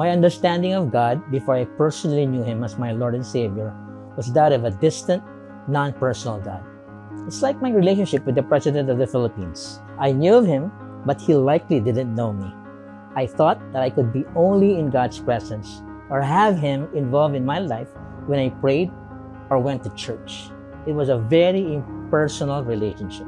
My understanding of God before I personally knew Him as my Lord and Savior was that of a distant, non-personal God. It's like my relationship with the President of the Philippines. I knew of him, but he likely didn't know me. I thought that I could be only in God's presence or have Him involved in my life when I prayed or went to church. It was a very impersonal relationship.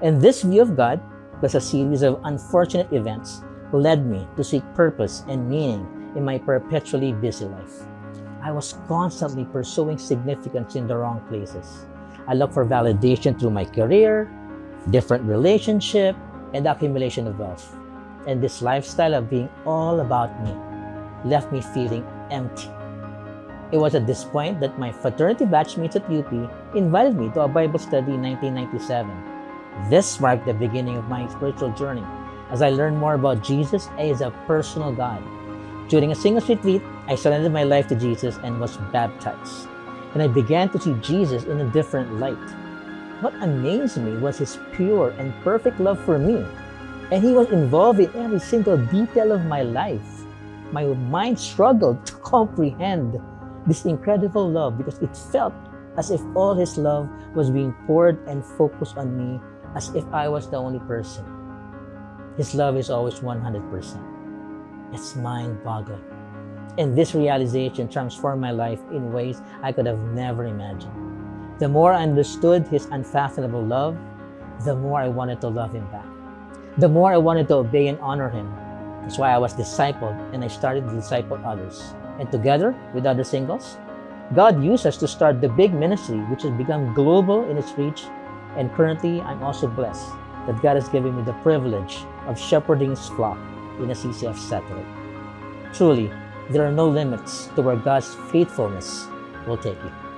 And this view of God, plus a series of unfortunate events, led me to seek purpose and meaning in my perpetually busy life. I was constantly pursuing significance in the wrong places. I looked for validation through my career, different relationship, and the accumulation of wealth. And this lifestyle of being all about me left me feeling empty. It was at this point that my fraternity batchmates at UP invited me to a Bible study in 1997. This marked the beginning of my spiritual journey as I learned more about Jesus as a personal God. During a singles retreat, I surrendered my life to Jesus and was baptized. And I began to see Jesus in a different light. What amazed me was His pure and perfect love for me. And He was involved in every single detail of my life. My mind struggled to comprehend this incredible love because it felt as if all His love was being poured and focused on me as if I was the only person. His love is always 100%. It's mind-boggling. And this realization transformed my life in ways I could have never imagined. The more I understood His unfathomable love, the more I wanted to love Him back. The more I wanted to obey and honor Him. That's why I was discipled and I started to disciple others. And together with other singles, God used us to start the big ministry, which has become global in its reach. And currently, I'm also blessed that God has given me the privilege of shepherding His flock in a CCF satellite. Truly, there are no limits to where God's faithfulness will take you.